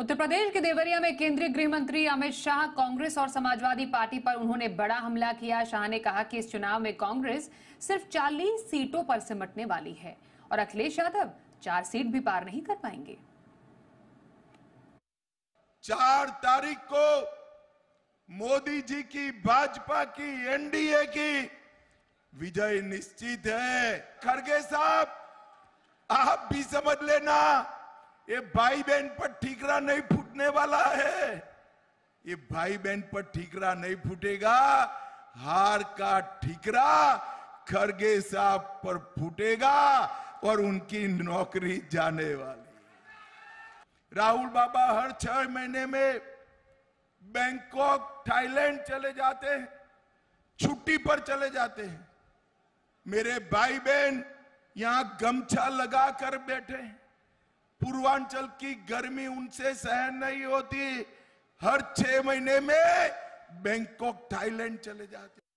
उत्तर प्रदेश के देवरिया में केंद्रीय गृह मंत्री अमित शाह, कांग्रेस और समाजवादी पार्टी पर उन्होंने बड़ा हमला किया। शाह ने कहा कि इस चुनाव में कांग्रेस सिर्फ 40 सीटों पर सिमटने वाली है और अखिलेश यादव 4 सीट भी पार नहीं कर पाएंगे। 4 तारीख को मोदी जी की, भाजपा की, एनडीए की विजय निश्चित है। खरगे साहब, आप भी समझ लेना, ये भाई बहन पर ठीकरा नहीं फूटने वाला है। ये भाई बहन पर ठीकरा नहीं फूटेगा, हार का ठीकरा खरगे साहब पर फूटेगा और उनकी नौकरी जाने वाली। राहुल बाबा हर 6 महीने में बैंकॉक, थाईलैंड चले जाते हैं, छुट्टी पर चले जाते हैं। मेरे भाई बहन यहां गमछा लगा कर बैठे हैं। पूर्वांचल की गर्मी उनसे सहन नहीं होती, हर 6 महीने में बैंकॉक, थाईलैंड चले जाते हैं।